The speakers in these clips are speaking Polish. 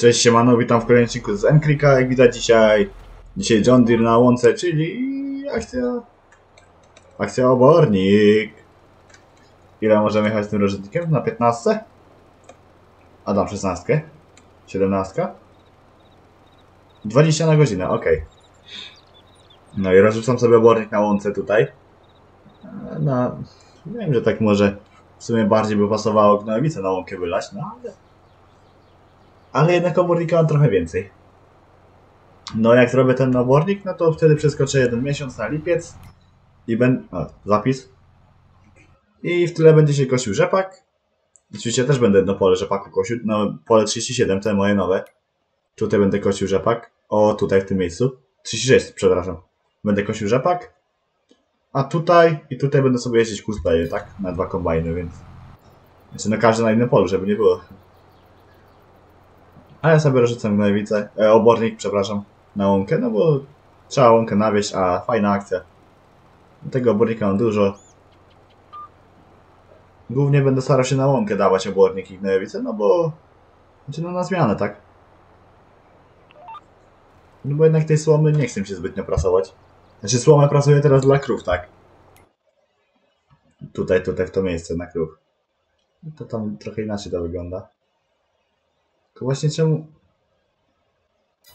Cześć, siemano, witam w kolejnym odcinku z Elmcreeka. Jak widać dzisiaj John Deere na łące, czyli akcja Obornik. Ile możemy jechać z tym rożetnikiem? Na 15? A dam 16? 17? 20 na godzinę, ok. No i rozrzucam sobie obornik na łące tutaj. No, wiem, że tak może w sumie bardziej by pasowało gnojowicę na łąkę wylać, no ale... Ale jednak obornika mam trochę więcej. No jak zrobię ten obornik, no to wtedy przeskoczę jeden miesiąc na lipiec. I będę... zapis. I w tyle będzie się kosił rzepak. Oczywiście też będę jedno pole rzepaku kosił. No pole 37, to moje nowe. Tutaj będę kosił rzepak. O, tutaj w tym miejscu. 36, przepraszam. Będę kosił rzepak. A tutaj i tutaj będę sobie jeździć kustaje, tak? Na dwa kombajny, więc... Znaczy na każde na innym polu, żeby nie było. A ja sobie rozrzucę gnojowicę, obornik, przepraszam, na łąkę, no bo trzeba łąkę nawieźć, a fajna akcja. Tego obornika mam dużo. Głównie będę starał się na łąkę dawać obornik i gnojowice, no bo... Znaczy no na zmianę, tak? No bo jednak tej słomy nie chcę się zbytnio prasować. Znaczy słomę prasuję teraz dla krów, tak? Tutaj w to miejsce na krów. To tam trochę inaczej to wygląda. Tylko właśnie czemu...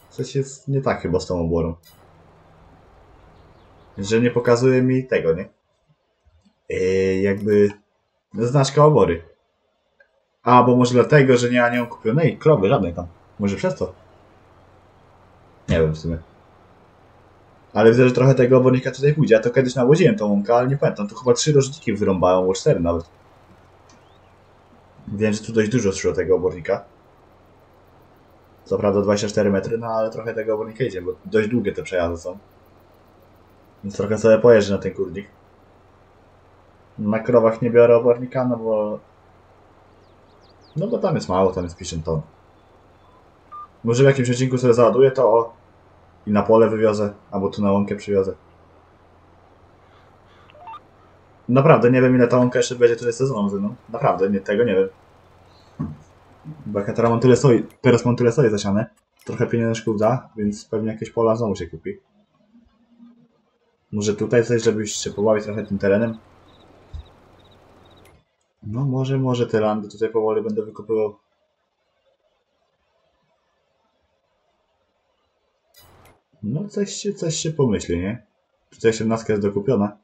Coś jest nie tak chyba z tą oborą. Że nie pokazuje mi tego, nie? Jakby... Znaczka obory. A, bo może dlatego, że nie ma nią kupionej krowy żadnej tam. Może przez to? Nie wiem w sumie. Ale widzę, że trochę tego obornika tutaj pójdzie. Ja to kiedyś nawoziłem tą łąkę, ale nie pamiętam. Tu chyba 3 rożniki wyrąbałem, albo 4 nawet. Wiem, że tu dość dużo szło tego obornika. Co prawda 24 metry, no ale trochę tego obornika idzie, bo dość długie te przejazdy są. Więc trochę sobie pojeżdżę na ten kurnik. Na krowach nie biorę obornika, no bo... No bo tam jest mało, tam jest 50 ton. Może w jakimś odcinku sobie załaduję to o... I na pole wywiozę, albo tu na łąkę przywiozę. Naprawdę nie wiem, ile ta łąka jeszcze będzie tutaj sezoną ze mną. Naprawdę, tego nie wiem. Bo jak teraz mam tyle soi, zasiane. Trochę pieniążków da, więc pewnie jakieś pola znowu się kupi. Może tutaj coś, żeby się pobawić trochę tym terenem. No może te landy tutaj powoli będę wykopywał. No coś się pomyśli, nie? Tutaj 17 jest dokupiona.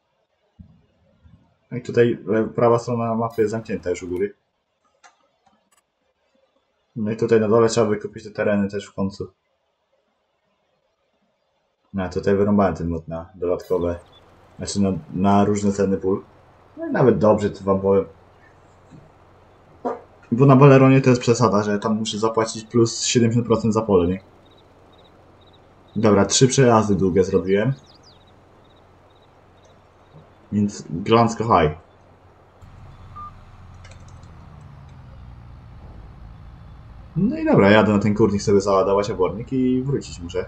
I tutaj prawa strona mapy jest zamknięta już u góry. No i tutaj na dole trzeba wykupić te tereny też w końcu. No a tutaj wyrąbałem ten mod na dodatkowe, znaczy na różne ceny pól. No i nawet dobrze, to wam powiem. Bo na Baleronie to jest przesada, że tam muszę zapłacić plus 70% za pole, nie? Dobra, 3 przejazdy długie zrobiłem. Więc glansko high. No i dobra, jadę na ten kurnik sobie załadować obornik i wrócić muszę.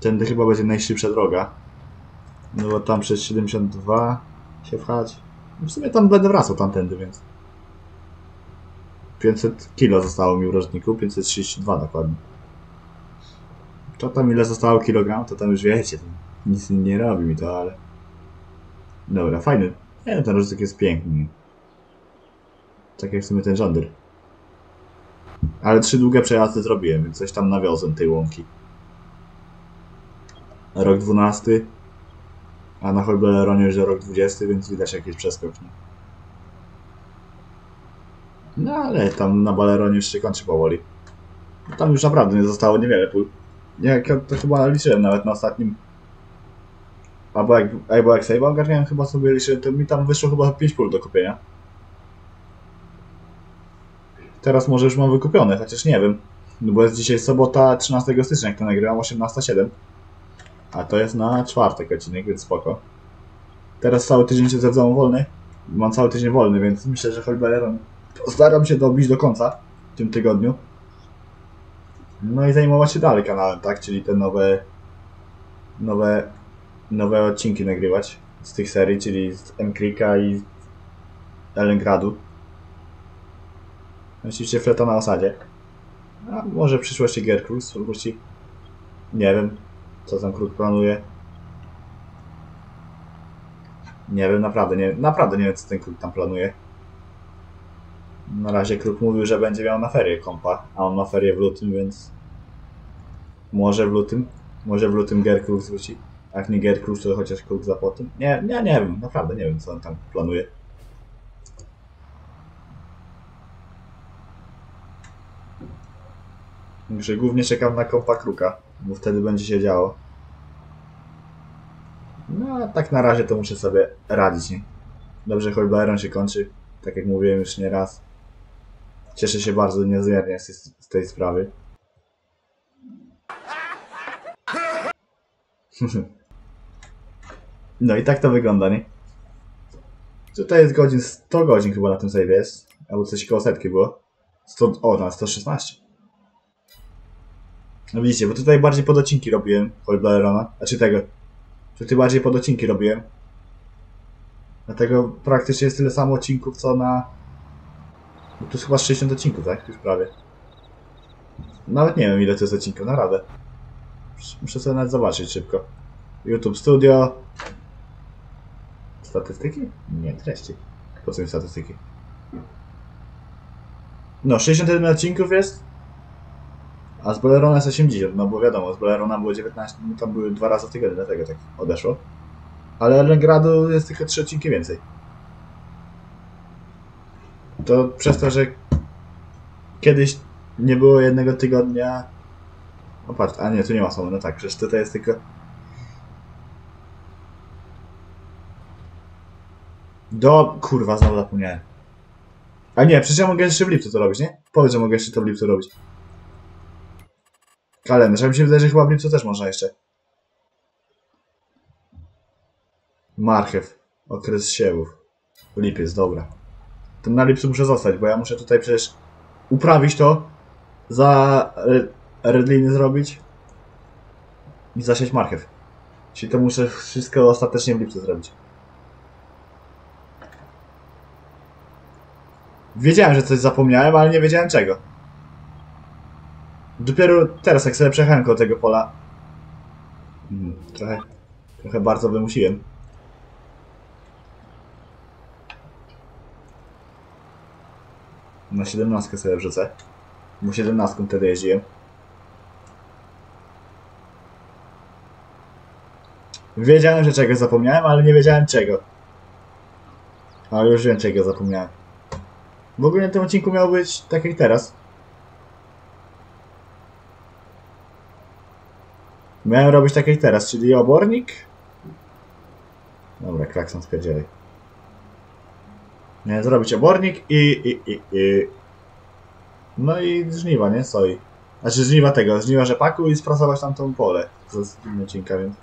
Tędy chyba będzie najszybsza droga. No bo tam przez 72 się wchać. W sumie tam będę wracał tamtędy, więc... 500 kg zostało mi w rożniku, 532 dokładnie. To tam ile zostało kilogram, to tam już wiecie, nic nie robi mi to, ale... Dobra, fajny. Nie, ten rożnik jest piękny. Tak jak w sumie ten Jondry. Ale 3 długie przejazdy zrobiłem, więc coś tam nawiozłem tej łąki. Rok 12. A na Holmeronie już rok 20, więc widać jakiś przeskok. No ale tam na Baleronie już się kończy powoli. Tam już naprawdę nie zostało niewiele pól. Jak ja to chyba liczyłem nawet na ostatnim... Albo jak save'a ogarniałem, chyba sobie liczyłem, to mi tam wyszło chyba 5 pól do kupienia. Teraz może już mam wykupione, chociaż nie wiem. No bo jest dzisiaj sobota 13 stycznia, jak to nagrywam, 18:07. A to jest na czwartek odcinek, więc spoko. Teraz cały tydzień się zjedzą wolny. Mam cały tydzień wolny, więc myślę, że choć Baleron postaram się dobić do końca w tym tygodniu. No i zajmować się dalej kanałem, tak? Czyli te nowe odcinki nagrywać z tych serii, czyli z Elmcreeka i Elengradu. Oczywiście Fleta na osadzie. A może w przyszłości Gierkrus wróci. Nie wiem, co tam KRUK planuje. Nie wiem, naprawdę nie wiem, co ten KRUK tam planuje. Na razie KRUK mówił, że będzie miał na ferie kompa, a on ma ferie w lutym, więc... Może w lutym? Może w lutym Gierkrus wróci. Jak nie Gierkrus, to chociaż KRUK za potem. Nie wiem, naprawdę nie wiem, co on tam planuje. Także głównie czekam na kompa KRUKa, bo wtedy będzie się działo. No a tak na razie to muszę sobie radzić, nie? Dobrze, choć Baleron się kończy. Tak jak mówiłem już nieraz. Cieszę się bardzo niezmiernie z tej sprawy. No i tak to wygląda, nie? Tutaj jest godzin, 100 godzin chyba na tym save jest. Albo coś koło setki było. 100, o, na 116. No widzicie, bo tutaj bardziej podocinki robiłem, choć Balerona. Znaczy tego. Tutaj bardziej podocinki robiłem. Dlatego praktycznie jest tyle samo odcinków, co na... Bo tu jest chyba 60 odcinków, tak? Już prawie. Nawet nie wiem, ile to jest odcinków, naprawdę. Muszę sobie nawet zobaczyć szybko. YouTube Studio. Statystyki? Nie, treści. Po co mi statystyki? No, 61 odcinków jest. A z Balerona jest 80, no bo wiadomo, z Balerona było 19, no tam były 2 razy w tygodniu, dlatego tak odeszło. Ale Elengradu jest tylko 3 odcinki więcej. To przez to, że kiedyś nie było jednego tygodnia... O patrz, a nie, tu nie ma słomy, no tak, przecież tutaj jest tylko... kurwa, znowu zapomniałem. A nie, przecież ja mogę jeszcze w lipcu to robić, nie? Powiedz, że mogę jeszcze to w lipcu robić. Kalendarz, a mi się wydaje, że chyba w lipcu też można jeszcze. Marchew. Okres siewów. Lipiec, dobra. To na lipcu muszę zostać, bo ja muszę tutaj przecież uprawić to, za redliny zrobić i zasiać marchew. Czyli to muszę wszystko ostatecznie w lipcu zrobić. Wiedziałem, że coś zapomniałem, ale nie wiedziałem czego. Dopiero teraz, jak sobie przejechałem koło tego pola... Trochę bardzo wymusiłem. Na 17 sobie wrzucę. Bo 17 wtedy jeździłem. Wiedziałem, że czegoś zapomniałem, ale nie wiedziałem czego. Ale już wiem, czego zapomniałem. W ogóle na tym odcinku miał być tak jak teraz. Miałem robić tak jak teraz, czyli obornik. Dobra, klakson spierdzielaj. Miałem zrobić obornik i... No i żniwa, nie? Soi. Znaczy żniwa tego, żniwa rzepaku i sprasować tamtą pole. Z innego odcinka, więc...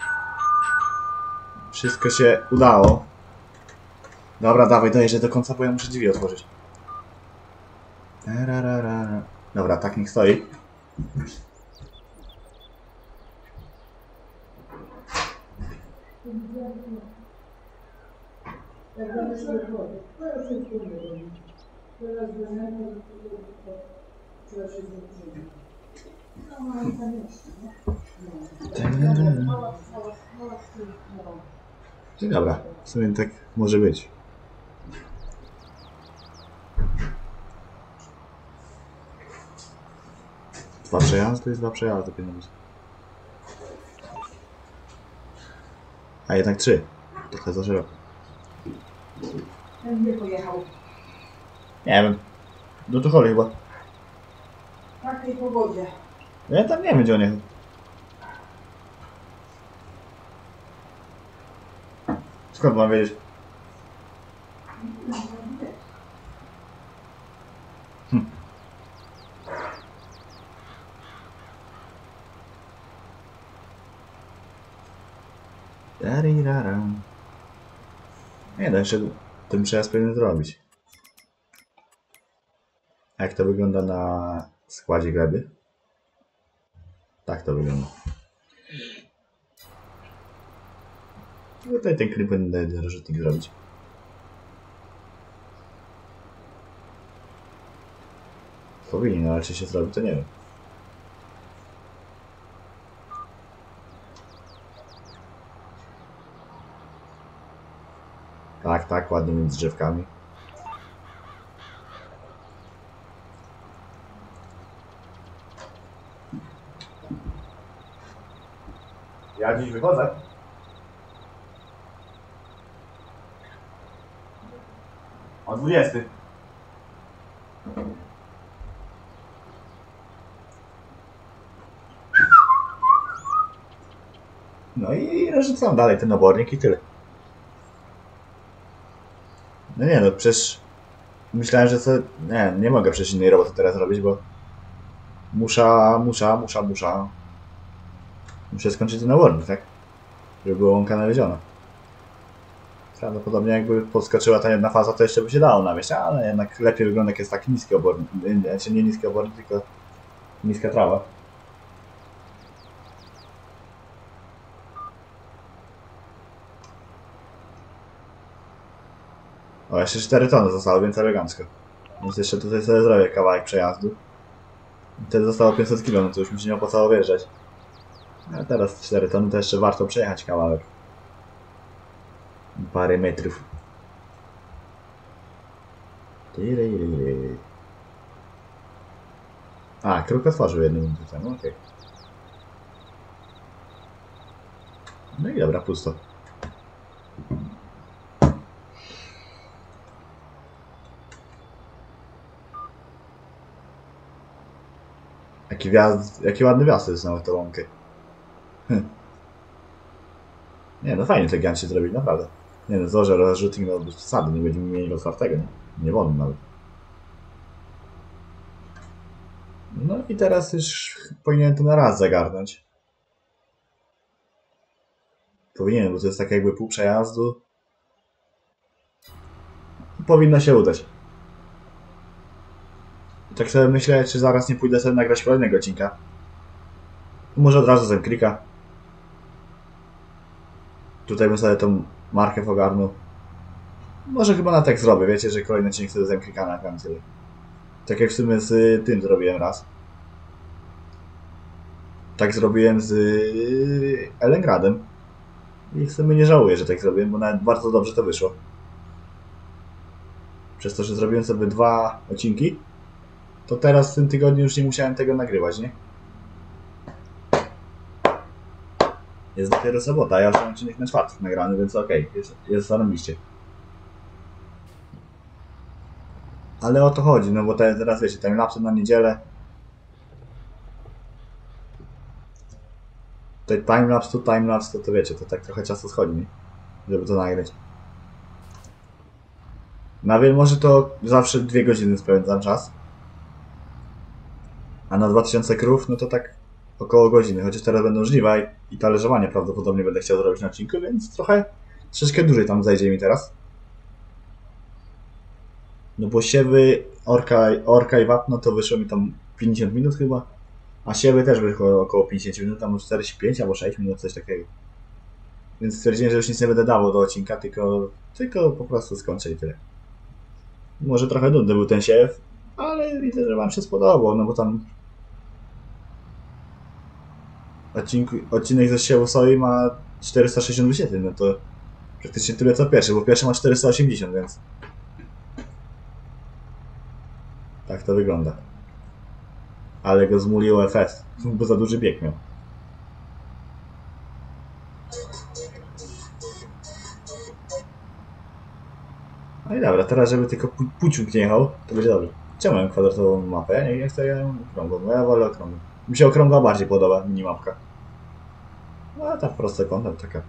Wszystko się udało. Dobra, dawaj, dojeżdżę do końca, bo ja muszę drzwi otworzyć. Dobra, tak niech stoi. Dobra, w sumie tak może być. Dwa przejazdy, to jest dwa przejazdy, powinno być. A jednak 3. Trochę za szeroko. Ten nie pojechał. Nie wiem. Do Tucholi chyba. W takiej pogodzie. Ja tam nie wiem, gdzie on jechał. Skąd mam wiedzieć? Nie, da się tym przejazd powinien zrobić. A jak to wygląda na składzie gleby? Tak to wygląda. Tutaj ten klip będę rozrzutnik zrobić. Powinien, ale czy się zrobi, to nie wiem. Tak, tak, ładnie między drzewkami. Ja dziś wychodzę. O 20. No i rozrzucam dalej ten obornik i tyle. No nie, no przecież myślałem, że co... Nie, nie mogę przecież innej roboty teraz robić, bo... Muszę skończyć ten obornik, tak? Żeby była łąka naleziona. Prawdopodobnie jakby podskoczyła ta jedna faza, to jeszcze by się dało nawieść, ale jednak lepiej wygląda, jak jest tak niski obornik. Znaczy nie niski obornik, tylko niska trawa. O, jeszcze 4 tony zostało, więc elegancko. Więc jeszcze tutaj sobie zrobię kawałek przejazdu. Wtedy zostało 500 km, no to już mi się nie opłacało wjeżdżać. A teraz 4 tony to jeszcze warto przejechać kawałek. Parę metrów. A, KRUK otworzył 1 minutę temu, okej. No i dobra, pusto. Jaki ładny wjazd jest na tę łąkę. Nie no, fajnie te gancie zrobić, naprawdę. Nie no, złożę rozrzuting do przesady, nie będziemy mieli otwartego, nie? Nie wolno nawet. No i teraz już powinienem to na raz zagarnąć. Powinienem, bo to jest tak jakby pół przejazdu. Powinno się udać. Tak sobie myślę, czy zaraz nie pójdę sobie nagrać kolejnego odcinka. Może od razu z Elmcreeka. Tutaj bym sobie tą markę ogarnął. Może chyba na tak zrobię, wiecie, że kolejny odcinek sobie z Elmcreeka na końcu. Tak jak w sumie z tym zrobiłem raz. Tak zrobiłem z Elengradem. I w sumie nie żałuję, że tak zrobiłem, bo nawet bardzo dobrze to wyszło. Przez to, że zrobiłem sobie 2 odcinki, to teraz w tym tygodniu już nie musiałem tego nagrywać, nie? Jest dopiero sobota, ja już mam odcinek na czwartek nagrany, więc okej, jest zarobiście. Ale o to chodzi, no bo teraz wiecie, timelapse na niedzielę. Tutaj timelapse, to wiecie, to tak trochę czasu schodzi, nie? Żeby to nagrać. Na wielmoże to zawsze 2 godziny spędzam czas. A na 2000 krów, no to tak około godziny, chociaż teraz będą żniwa i talerzowanie prawdopodobnie będę chciał zrobić na odcinku, więc troszeczkę dłużej tam zajdzie mi teraz. No bo siewy, orka i wapno to wyszło mi tam 50 minut chyba, a siewy też wyszło około 50 minut, tam 45 albo 6 minut, coś takiego. Więc stwierdziłem, że już nic nie będę dawał do odcinka, tylko po prostu skończę i tyle. Może trochę nudny był ten siew, ale widzę, że wam się spodobało, no bo tam... Odcinek ze siewu soi ma 460 wyświetleń, no to praktycznie tyle co pierwszy, bo pierwszy ma 480, więc... Tak to wygląda. Ale go zmuliło FS, bo za duży bieg miał. No i dobra, teraz żeby tylko puciuk nie jechał, to będzie dobrze. Czemu mam kwadratową mapę? Ja nie chcę, ja ją okrągłą, ja wolę okrągłą. Mi się okrągła bardziej podoba minimapka. No a ta w prostokątna taka.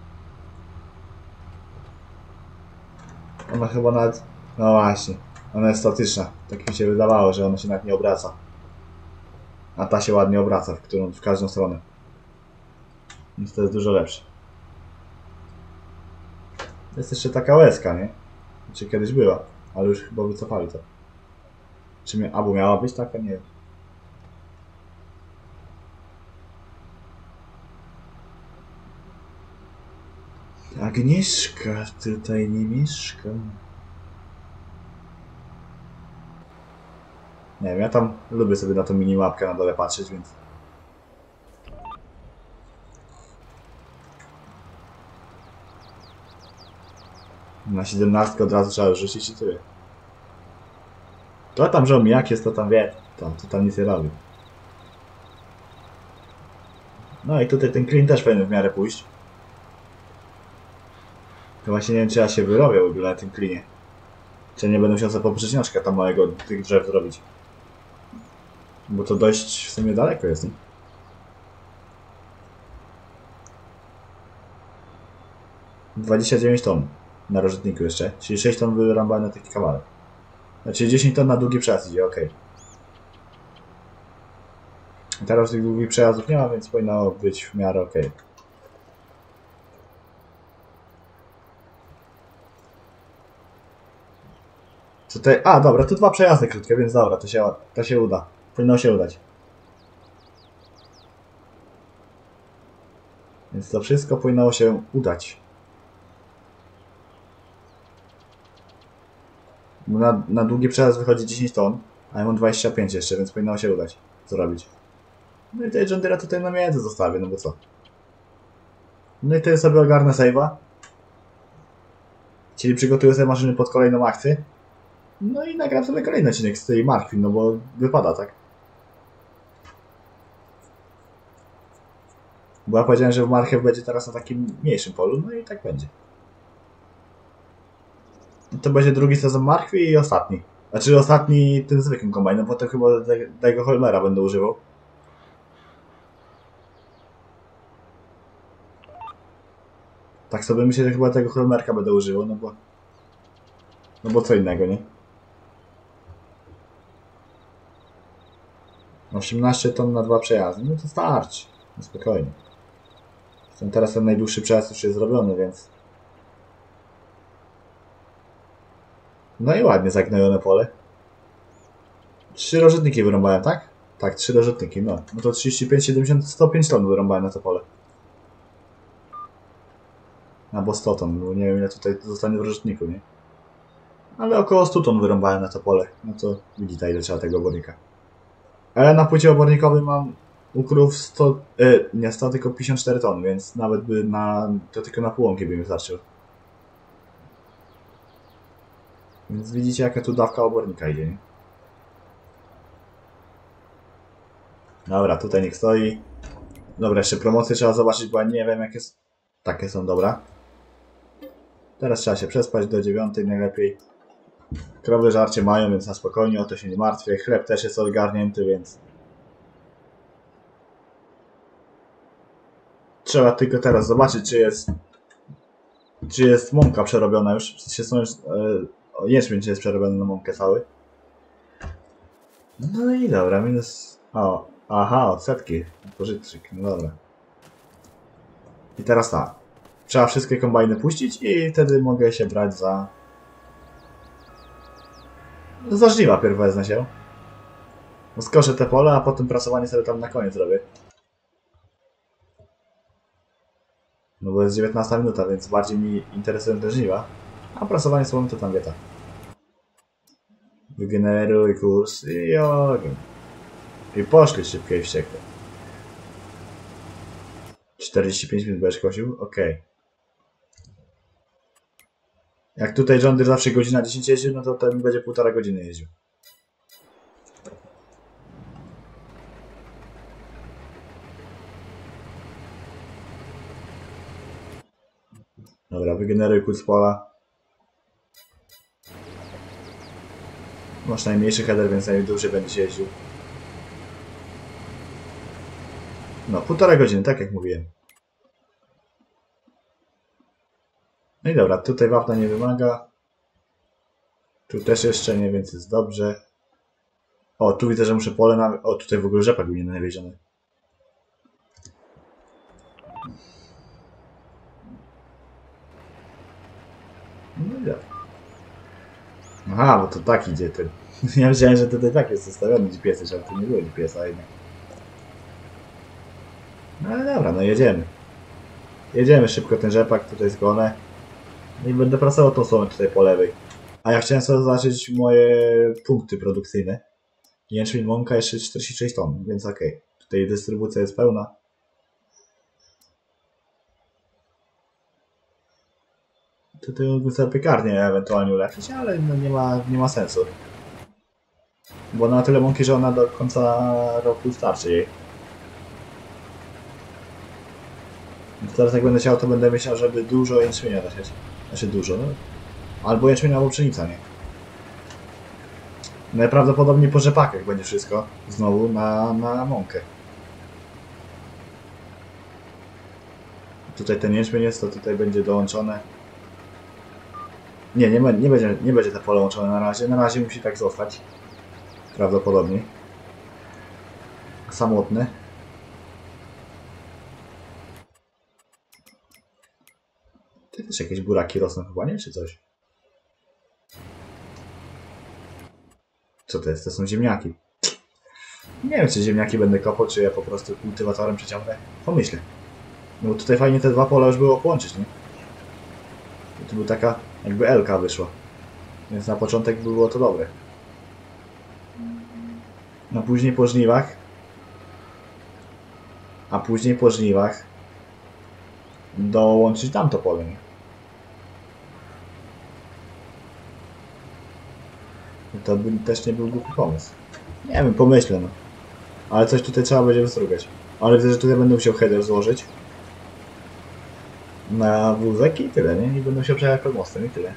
Ona chyba nawet... No właśnie, ona jest statyczna. Tak mi się wydawało, że ona się nawet nie obraca. A ta się ładnie obraca, w każdą stronę. Więc to jest dużo lepsze. To jest jeszcze taka łezka, nie? Znaczy kiedyś była, ale już chyba wycofali to. Czy albo miała być taka? Nie wiem. Agnieszka tutaj nie mieszka. Nie wiem, ja tam lubię sobie na tą mini łapkę na dole patrzeć, więc... Na 17 od razu trzeba rzucić i tyle. To tam żołnijak jest, to tam wie, to tam nic nie robi. No i tutaj ten klin też powinien w miarę pójść. To właśnie nie wiem, czy ja się wyrobię w ogóle na tym klinie. Czy nie będę musiał sobie poprzeć nożkę tam małego tych drzew zrobić. Bo to dość w sumie daleko jest, nie? $29 ton na rożytniku jeszcze, czyli 6 ton wyrąbałem na taki kawałek. Znaczy 10 ton na długi przejazd idzie, okej. Okay. Teraz tych długich przejazdów nie ma, więc powinno być w miarę okej. Okay. Tutaj, a dobra, tu 2 przejazdy krótkie, więc dobra, to się uda. Powinno się udać. Więc to wszystko powinno się udać. Na długi przejazd wychodzi 10 ton, a ja mam 25 jeszcze, więc powinno się udać zrobić. No i tej Jondyra tutaj na między zostawię, no bo co? No i tutaj sobie ogarnę save'a. Czyli przygotuję sobie maszyny pod kolejną akcję. No i nagram sobie kolejny odcinek z tej martwi, no bo wypada, tak? Bo ja powiedziałem, że marchew będzie teraz na takim mniejszym polu, no i tak będzie. To będzie drugi sezon marchwi i ostatni. Znaczy ostatni tym zwykłym kombajnem, potem chyba tego Holmera będę używał. Tak sobie myślę, że chyba tego Holmerka będę używał, no bo co innego, nie? 18 ton na 2 przejazdy, no to starczy, no spokojnie. Zresztą teraz ten najdłuższy przejazd już jest zrobiony, więc... No i ładnie zagnojone pole. 3 rożytniki wyrąbałem, tak? Tak, 3 rożytniki, no. No to 35, 70, 105 ton wyrąbałem na to pole. Albo 100 ton, bo nie wiem ile tutaj zostanie w rożytniku, nie? Ale około 100 ton wyrąbałem na to pole. No to widzicie ile trzeba tego obornika. Ale na płycie obornikowej mam ukrów 100, nie 100, tylko 54 ton, więc nawet by to tylko na połomki by mi starczyło. Więc widzicie jaka tu dawka obornika idzie, nie? Dobra, tutaj niech stoi. Dobra, jeszcze promocje trzeba zobaczyć, bo ja nie wiem jakie są. Takie są, dobra. Teraz trzeba się przespać do 9 najlepiej. Krowy żarcie mają, więc na spokojnie, o to się nie martwię. Chleb też jest odgarnięty, więc... Trzeba tylko teraz zobaczyć, czy jest mąka przerobiona już. Jęczmień jest przerobiony na mąkę cały. No i dobra, minus... O, aha, odsetki. Pożytczyk, no dobra. I teraz tak. Trzeba wszystkie kombajny puścić i wtedy mogę się brać za... Za żniwa pierw wezmę się. Skoszę te pole, a potem prasowanie sobie tam na koniec robię. No bo jest 19 minuta, więc bardziej mi interesują te żniwa. A prasowanie słomy to tam wieta. Wygeneruj kurs i ogień. I poszli szybkie i wściekłe. 45 minut będziesz kosił? Okej. Okay. Jak tutaj Jondry zawsze godzina 10 jeździł, no to ten będzie 1,5 godziny jeździł. Dobra, wygeneruj kurs pola. Masz najmniejszy header, więc najdłużej będziesz jeździł. No, 1,5 godziny, tak jak mówiłem. No i dobra, tutaj wapna nie wymaga. Tu też jeszcze nie, więc jest dobrze. O, tu widzę, że muszę pole na... O, tutaj w ogóle rzepak był nie nawieziony. No i dobra. Aha, bo to tak idzie ten. Ja myślałem, że tutaj tak jest zostawiony GPS, ale to nie było GPS-a jednak. No ale dobra, no jedziemy. Jedziemy szybko ten rzepak, tutaj zgonę. I będę pracował tą słomę tutaj po lewej. A ja chciałem sobie zaznaczyć moje punkty produkcyjne. Nie wiem, czyli mąka jeszcze 46 ton, więc okej. Tutaj dystrybucja jest pełna. Tutaj mógłbym sobie piekarnię ewentualnie ulepszyć, ale no nie ma sensu. Bo ona ma tyle mąki, że ona do końca roku starczy jej. Więc teraz jak będę chciał, to będę myślał, żeby dużo jęczmienia dać. Znaczy dużo, no. Albo jęczmienia, albo pszenica, nie? Najprawdopodobniej po rzepakach będzie wszystko. Znowu na mąkę. Tutaj ten jęczmień jest, to tutaj będzie dołączone. Nie będzie to połączone na razie. Na razie musi tak zostać. Prawdopodobnie. Samotny. Tutaj też jakieś buraki rosną chyba, nie? Czy coś? Co to jest? To są ziemniaki. Nie wiem, czy ziemniaki będę kopał, czy ja po prostu kultywatorem przeciągnę. Pomyślę. No bo tutaj fajnie te dwa pola już było połączyć, nie? I to była taka jakby L-ka wyszła. Więc na początek było to dobre. No później po żniwach. A później po żniwach dołączyć tamto pole, nie? To by też nie był głupi pomysł. Nie wiem, pomyślę, no. Ale coś tutaj trzeba będzie wystrugać. Ale widzę, że tutaj będę musiał header złożyć. Na wózek i tyle, nie? I będę musiał przejechać pod mostem i tyle.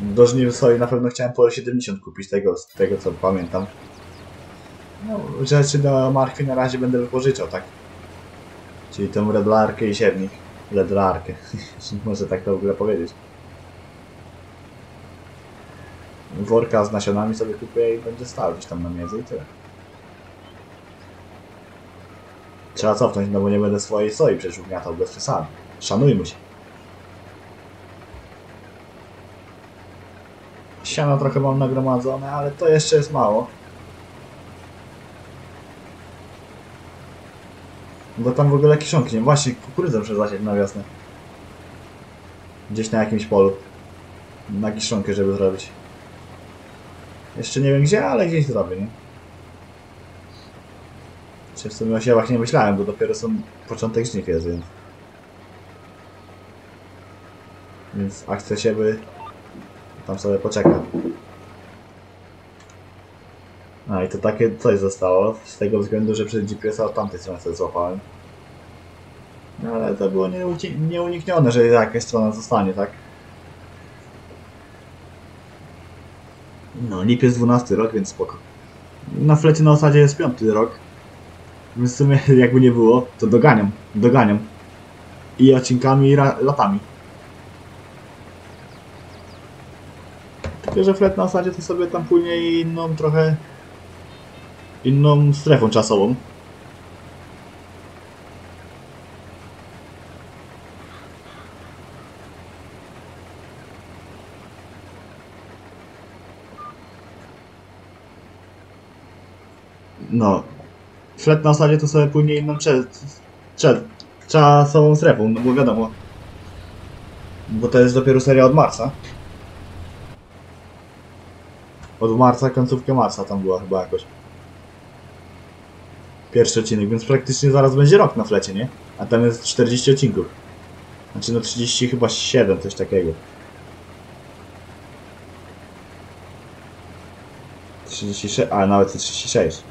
Do żniw sobie na pewno chciałem pole 70 kupić, z tego co pamiętam. No, rzeczy do marki na razie będę wypożyczał, tak? Czyli tą redlarkę i siewnik. Redlarkę, może tak to w ogóle powiedzieć. Worka z nasionami sobie kupuję i będzie stał gdzieś tam na między i tyle. Trzeba cofnąć, no bo nie będę swojej soi przecież ugniatał bez przesady. Szanujmy się. Siano trochę mam nagromadzone, ale to jeszcze jest mało. Bo tam w ogóle kiszonki, nie? Właśnie kukurydzę muszę zasiać na wiosnę. Gdzieś na jakimś polu. Na kiszonkę, żeby zrobić. Jeszcze nie wiem gdzie, ale gdzieś zrobię, nie? Czy w sumie o siewach nie myślałem, bo dopiero są początek żniw jest, więc... akcja siewy... tam sobie poczeka. A i to takie coś zostało, z tego względu, że przez GPS-a od tamtej strony sobie złapałem. No ale to było nieuniknione, że jakaś strona zostanie, tak? No, lipiec 12 rok, więc spoko. Na flecie na osadzie jest 5 rok. Więc w sumie jakby nie było, to doganiam. I odcinkami, i latami. Tylko że flet na osadzie to sobie tam później inną trochę... inną strefą czasową. No, flet na osadzie to sobie później inną czasową strefą, no bo wiadomo. Bo to jest dopiero seria od marca. Od marca, końcówkę marca tam była chyba jakoś. Pierwszy odcinek, więc praktycznie zaraz będzie rok na flecie, nie? A tam jest 40 odcinków. Znaczy no 30 chyba 7, coś takiego. 36, a nawet 36.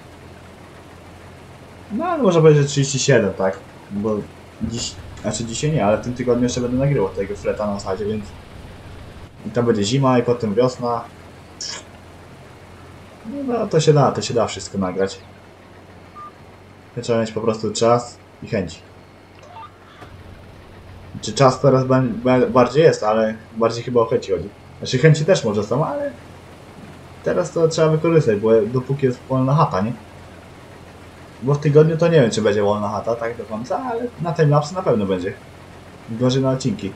No ale może będzie 37, tak? Bo dziś, znaczy dzisiaj nie, ale w tym tygodniu jeszcze będę nagrywał tego fleta na osadzie, więc... I tam będzie zima i potem wiosna. No to się da wszystko nagrać. Trzeba mieć po prostu czas i chęci. Czy czas teraz bardziej jest, ale bardziej chyba o chęci chodzi. Znaczy chęci też może są, ale teraz to trzeba wykorzystać, bo dopóki jest wolna chata, nie? Bo w tygodniu to nie wiem, czy będzie wolna chata, tak do końca, ale na timelapse na pewno będzie. Gorzej na odcinki.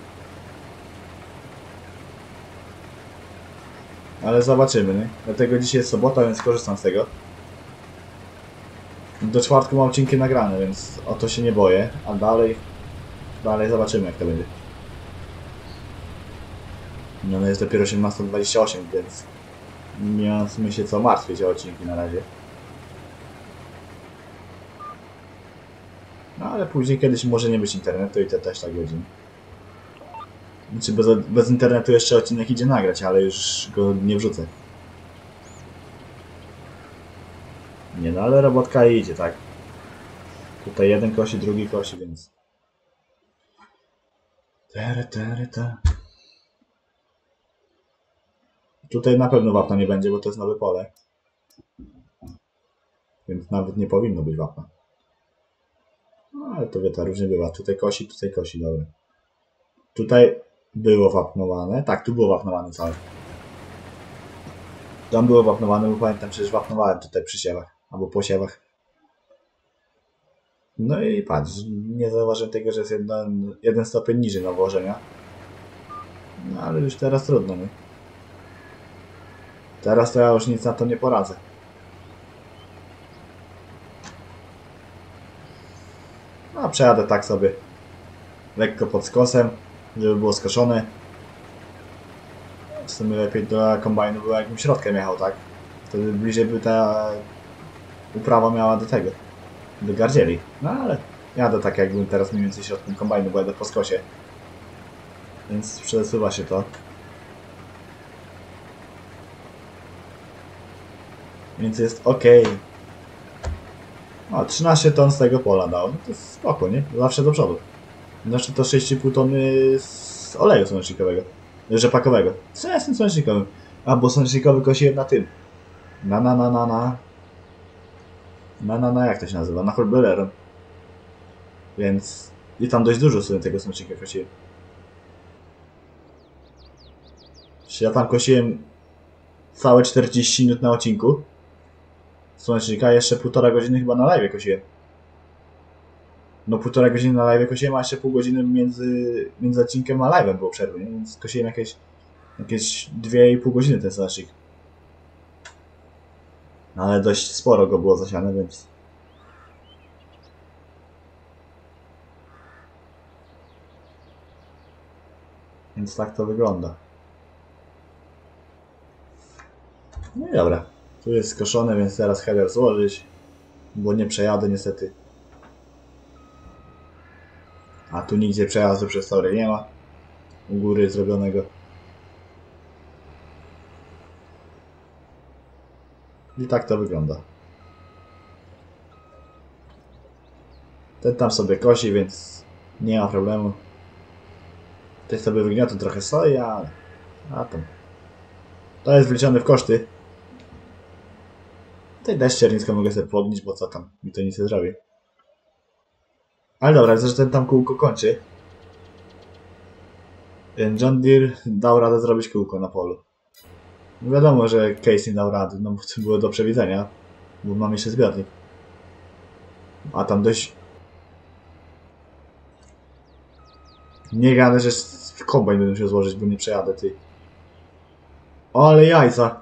Ale zobaczymy, nie? Dlatego dzisiaj jest sobota, więc korzystam z tego. Do czwartku mam odcinki nagrane, więc o to się nie boję, a dalej No ale zobaczymy, jak to będzie. No, no jest dopiero 17:28, więc nie mamy się co martwić o odcinki na razie. No ale później kiedyś może nie być internetu i to też tak będzie. Znaczy bez internetu jeszcze odcinek idzie nagrać, ale już go nie wrzucę. Nie no, ale robotka idzie, tak. Tutaj jeden kosi, drugi kosi, więc... Tutaj na pewno wapna nie będzie, bo to jest nowe pole. Więc nawet nie powinno być wapna. No, ale to wie, to różnie bywa. Tutaj kosi, dobra. Tutaj było wapnowane. Tak, tu było wapnowane całe. Tam było wapnowane, bo pamiętam, przecież wapnowałem tutaj przy siewach. Albo po siewach. No i patrz, nie zauważyłem tego, że jest jeden stopień niżej nawożenia. No ale już teraz trudno, nie? Teraz to ja już nic na to nie poradzę. A przejadę tak sobie. Lekko pod skosem, żeby było skoszone. W sumie lepiej do kombajnu było, jakbym środkiem jechał, tak? Wtedy bliżej by ta uprawa miała do tego. Do gardzieli. No ale jadę tak, jakbym teraz mniej więcej środkiem kombajnu, bo jadę po skosie. Więc przesuwa się to. Więc jest ok. O, 13 ton z tego pola dało. No to jest spoko, nie? Zawsze do przodu. Znaczy to 6,5 tony z oleju słonecznikowego. Rzepakowego. Co ja z tym słonecznikowym? A, bo słonecznikowy kosiłem na tym. Jak to się nazywa? Na Baleron. Więc... I tam dość dużo sobie tego słonecznika kosiłem. Ja tam kosiłem całe 40 minut na odcinku. Słonecznika jeszcze 1,5 godziny chyba na live kosiłem. No 1,5 godziny na live kosiłem, a jeszcze pół godziny między odcinkiem a live'em było przerwy, nie? Więc kosiłem jakieś 2,5 godziny ten słonecznik. No ale dość sporo go było zasiane, więc... Więc tak to wygląda. No i dobra. Tu jest skoszone, więc teraz header złożyć, bo nie przejadę niestety. A tu nigdzie przejazdu przez tory nie ma. U góry zrobionego. I tak to wygląda. Ten tam sobie kosi, więc nie ma problemu. Ten sobie wygniotł trochę soi, ale... A tam. To jest wliczone w koszty. Tutaj deszcz czernisko mogę sobie podnieść, bo co tam, mi to nic nie zrobi. Ale dobra, widzę, że ten tam kółko kończy. Ten John Deere dał radę zrobić kółko na polu. No wiadomo, że Casey dał radę, no bo to było do przewidzenia. Bo mam jeszcze zbiornik. A tam dość... Nie gadę, że w kombajn będę musiał złożyć, bo nie przejadę, ty. Ale jajca!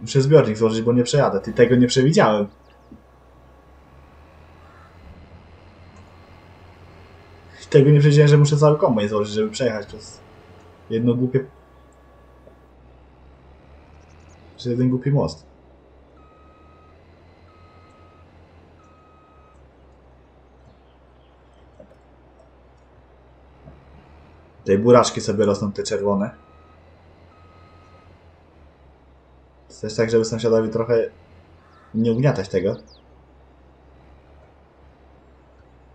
Muszę zbiornik złożyć, bo nie przejadę. Ty, tego nie przewidziałem. Tego nie przewidziałem, że muszę cały kombajn złożyć, żeby przejechać przez jedno głupie... Przez jeden głupi most. Te buraczki sobie rosną, te czerwone. Też tak, żeby sąsiadowi trochę nie ugniatać tego.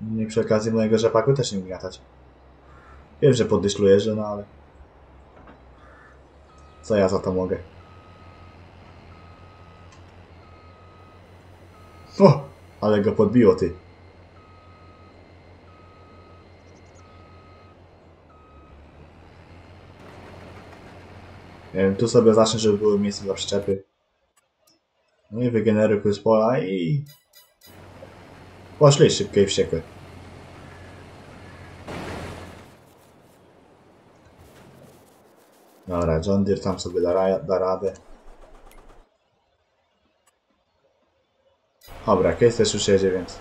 Nie przy okazji mojego rzepaku też nie ugniatać. Wiem, że podyszluję, że no ale... Co ja za to mogę? O! Ale go podbiło, ty. Tu sobie zacznę, żeby były miejsce dla przyczepy. No i wygeneruj plus pola i... Poszli szybko i wściekłe. Dobra, John Deere tam sobie da radę. Dobra, Case też już jedzie, więc...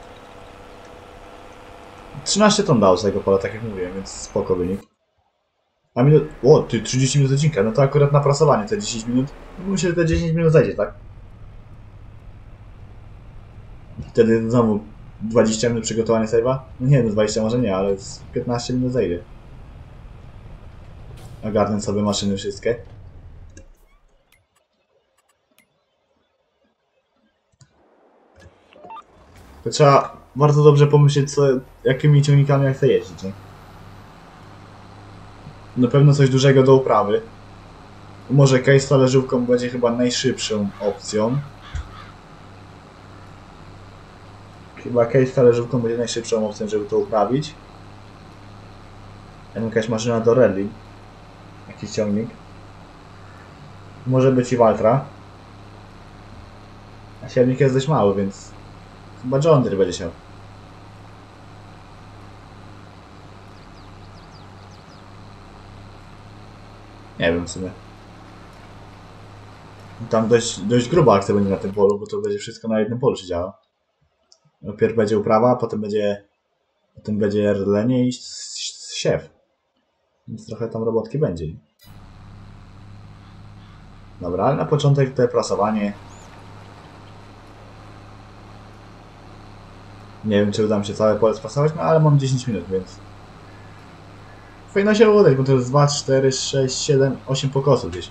13 ton dało z tego pola, tak jak mówiłem, więc spoko wynik. A minut... O, ty 30 minut odcinka, no to akurat na prasowanie te 10 minut. Myślę, że te 10 minut zejdzie, tak? Wtedy znowu 20 minut przygotowanie save'a? No nie, no 20 może nie, ale 15 minut zejdzie. Ogarnę sobie maszyny wszystkie. To trzeba bardzo dobrze pomyśleć, co, jakimi ciągnikami ja chcę jeździć, nie? Na pewno coś dużego do uprawy. Może Case z talerzówką będzie chyba najszybszą opcją. Chyba Case z talerzówką będzie najszybszą opcją, żeby to uprawić. Jakaś maszyna do rally. Jakiś ciągnik. Może być i Valtra. A siewnik jest dość mały, więc... Chyba Jondry będzie siał. Nie wiem w sumie. Tam dość gruba akcja będzie na tym polu, bo to będzie wszystko na jednym polu się działo. Najpierw będzie uprawa, potem będzie rlenie i siew. Więc trochę tam robotki będzie. Dobra, ale na początek to prasowanie. Nie wiem, czy uda mi się całe pole spasować, no ale mam 10 minut, więc... Powinno się udać, bo to jest 2, 4, 6, 7, 8 pokosów gdzieś.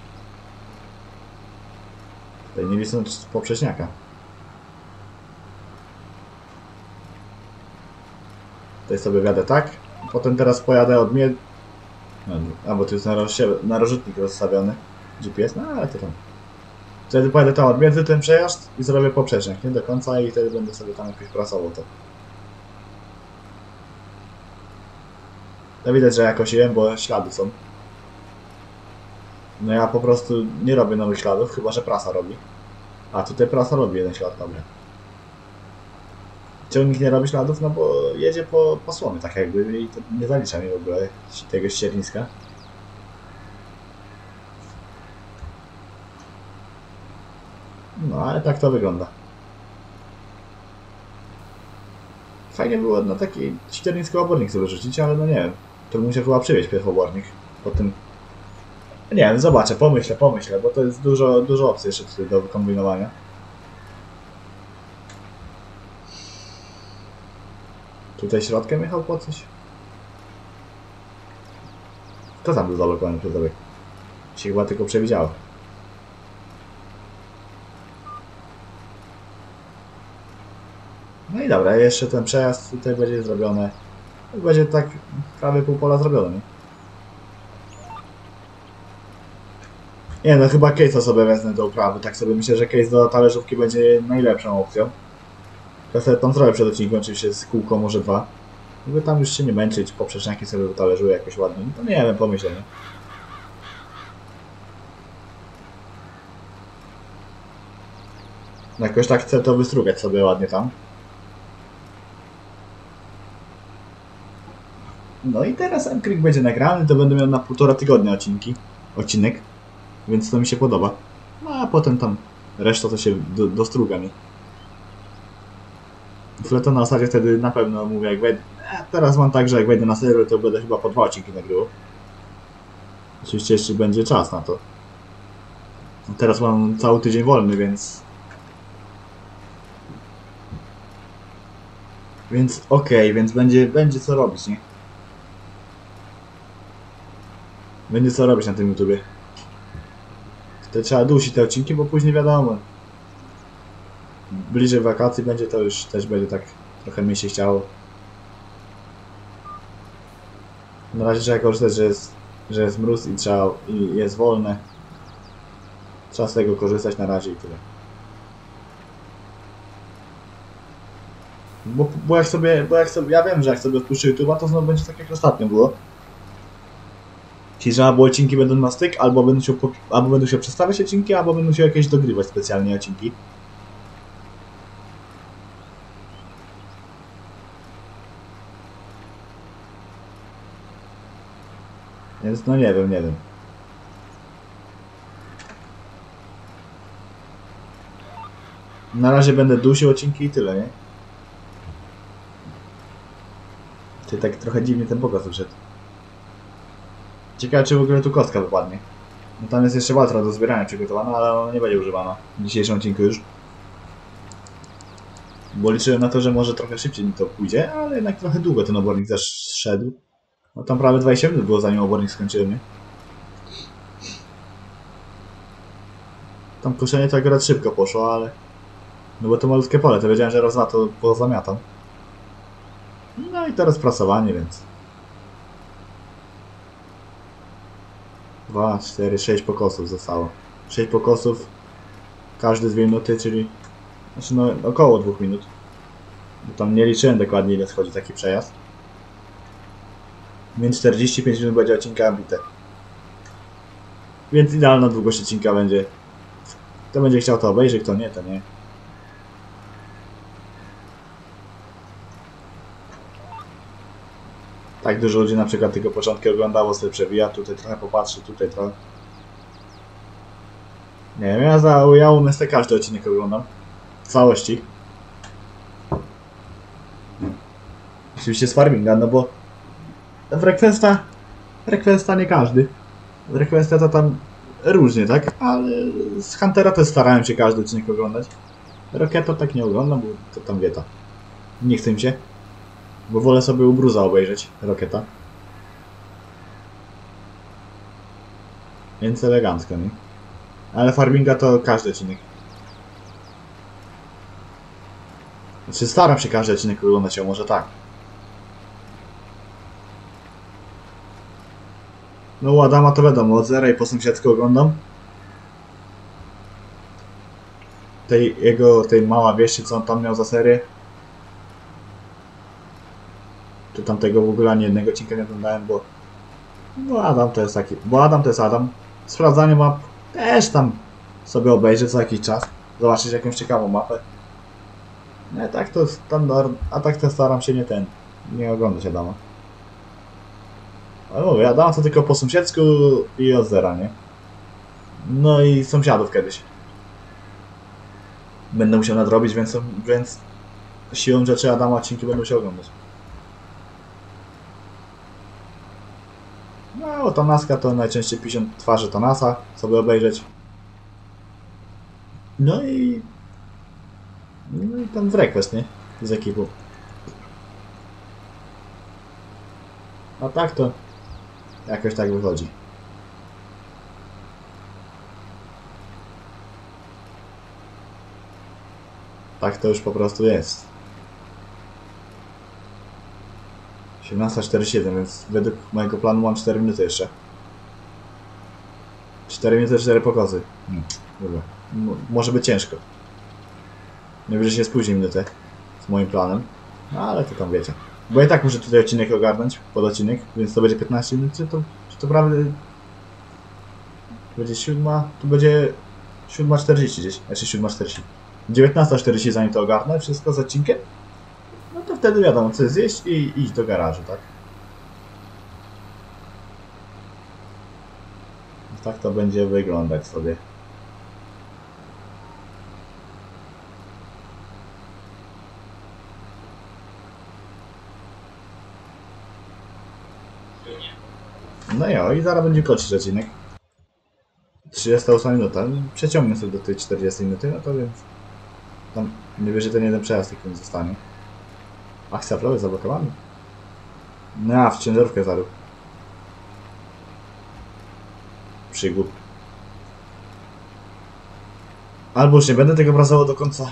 Tutaj nie widzę poprzeczniaka. Tutaj sobie wiadę tak, potem teraz pojadę od mnie... A, bo tu jest narożutnik rozstawiony. GPS, no ale to tam. Wtedy pojadę tam odmiędzy ten przejazd i zrobię poprzecznik, nie do końca, i wtedy będę sobie tam jakoś prasował to. To widać, że jakoś jem, bo ślady są. No ja po prostu nie robię nowych śladów, chyba że prasa robi. A tutaj prasa robi jeden ślad, dobra. Ciągnik nie robi śladów, no bo jedzie po słomie, tak jakby, i to nie zalicza mi w ogóle tego ścierniska. No, ale tak to wygląda. Fajnie było na taki ściernisko obornik sobie rzucić, ale no nie wiem. To bym musiał chyba przywieźć pierwszy obornik. Potem... Nie wiem, zobaczę, pomyślę, bo to jest dużo opcji jeszcze tutaj do wykombinowania. Tutaj środkiem jechał po coś? To tam był zablokowany przez obiekt. Się chyba tylko przewidziało. No i dobra, jeszcze ten przejazd tutaj będzie zrobiony. Będzie tak prawie pół pola zrobione, nie? Nie no, chyba Case'a sobie wezmę do uprawy, tak sobie myślę, że Case do talerzówki będzie najlepszą opcją. Ja sobie tam zrobię przed odcinkiem oczywiście z kółko, może dwa. Żeby tam już się nie męczyć, poprzeczniaki sobie talerzuję jakoś ładnie. No nie wiem, pomyślę, nie? No jakoś tak chcę to wystrugać sobie ładnie tam. No i teraz Elmcreek będzie nagrany, to będę miał na 1,5 tygodnia odcinek, więc to mi się podoba. No a potem tam reszta to się dostruga mi. Flet na osadzie wtedy na pewno mówię, jak wejdę... Teraz mam tak, że jak wejdę na serwer, to będę chyba po 2 odcinki nagrywał. Oczywiście jeszcze będzie czas na to. Teraz mam cały tydzień wolny, więc... Więc okej, więc będzie co robić, nie? Będzie co robić na tym YouTubie. To trzeba dusić te odcinki, bo później wiadomo. Bliżej wakacji będzie, to już też będzie tak trochę mi się chciało. Na razie trzeba korzystać, że jest mróz i trzeba, i jest wolne. Trzeba z tego korzystać na razie i tyle. Bo ja wiem, że jak sobie odpuszczę YouTube'a, to znowu będzie tak jak ostatnio było. Czyli że albo odcinki będą na styk, albo będą się przestawiać odcinki, albo będą się jakieś dogrywać specjalnie odcinki. Więc no nie wiem. Na razie będę dusił odcinki i tyle, nie? Ty tak trochę dziwnie ten pokos wyszedł. Ciekawe, czy w ogóle tu kostka wypadnie. No tam jest jeszcze Valtra do zbierania przygotowana, ale ona nie będzie używana w dzisiejszym odcinku już. Bo liczyłem na to, że może trochę szybciej mi to pójdzie, ale jednak trochę długo ten obornik zeszedł. No tam prawie 20 minut było, zanim obornik skończyłem, nie? Tam koszenie to akurat szybko poszło, ale... No bo to malutkie pole, to wiedziałem, że raz na to pozamiatam. No i teraz prasowanie, więc... 2, 4, 6 pokosów zostało. 6 pokosów, każdy 2 minuty, czyli... Znaczy no około 2 minut. Bo tam nie liczyłem dokładnie, ile schodzi taki przejazd. Więc 45 minut będzie odcinka bite. Więc idealna długość odcinka będzie. Kto będzie chciał to obejrzeć, kto nie, to nie. Tak dużo ludzi na przykład tylko początki oglądało, sobie przewija, tutaj trochę popatrzy, tutaj trochę. Nie wiem, ja u nas każdy odcinek oglądam. W całości. Oczywiście z farminga, no bo... Requesta nie każdy. Requesta to tam różnie, tak? Ale z Huntera też starałem się każdy odcinek oglądać. Rocketa tak nie oglądam, bo to tam wieta. Nie chce mi się. Bo wolę sobie u Bruza obejrzeć Rocketa. Więc elegancko, nie? Ale farminga to każdy odcinek. Znaczy staram się każdy odcinek oglądać, a może tak. No u Adama to wiadomo, od zera i po sąsiedzku oglądam. Tej mała wieści, co on tam miał za serię. Czy tamtego w ogóle ani jednego odcinka nie oglądałem, bo... No Adam to jest taki... Bo Adam to jest Adam. Sprawdzanie map też tam sobie obejrzę co jakiś czas. Zobaczyć jakąś ciekawą mapę. No tak to standard... A tak to staram się nie oglądać Adama. Ale mówię, ja dałem to tylko po sąsiedzku i od zera, nie? No i sąsiadów kiedyś. Będę musiał nadrobić, więc siłą rzeczy Adama odcinki będę musiał oglądać. No, Tanaska to najczęściej 50 twarzy Tanasa sobie obejrzeć. No i ten request, nie? Z ekipą. A tak to... Jakoś tak wychodzi. Tak to już po prostu jest. 18:47, więc według mojego planu mam 4 minuty jeszcze. 4 minuty, 4 pokazy. Dobra. Może być ciężko. Nie wiem, że się spóźni minutę z moim planem. Ale to tam wiecie. Bo ja tak muszę tutaj odcinek ogarnąć, pod odcinek, więc to będzie 15 minut, czy to prawda? To będzie 7, to będzie 7:40 gdzieś, znaczy 7:40. 19:40 zanim to ogarnę, wszystko z odcinkiem. No to wtedy wiadomo co zjeść i iść do garażu, tak? Tak to będzie wyglądać sobie. No jo, i zaraz będzie kończyć odcinek. 38 minuta. Przeciągnę sobie do tej 40 minuty, no to więc... Tam nie wiesz, że ten jeden przejazd tylko nie zostanie. Ach, zaplowy zablokowany. No a, w ciężarówkę zarył. Przygód. Albo już nie będę tego brazował do końca.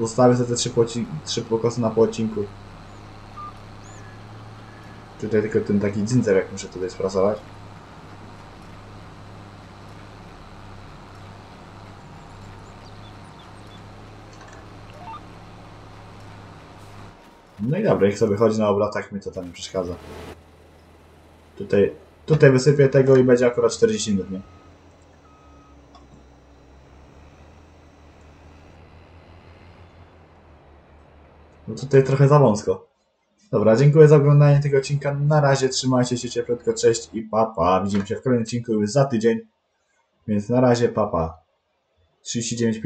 Zostawię sobie te 3 pokosy na po odcinku. Tutaj tylko ten taki dzincer, jak muszę tutaj sprasować. No i dobra, jak sobie chodzi na obrotach, mi to tam nie przeszkadza. Tutaj wysypię tego i będzie akurat 40 minut, nie? No tutaj trochę za wąsko. Dobra, dziękuję za oglądanie tego odcinka. Na razie, trzymajcie się cieplutko, cześć i pa pa. Widzimy się w kolejnym odcinku już za tydzień. Więc na razie, pa pa. 39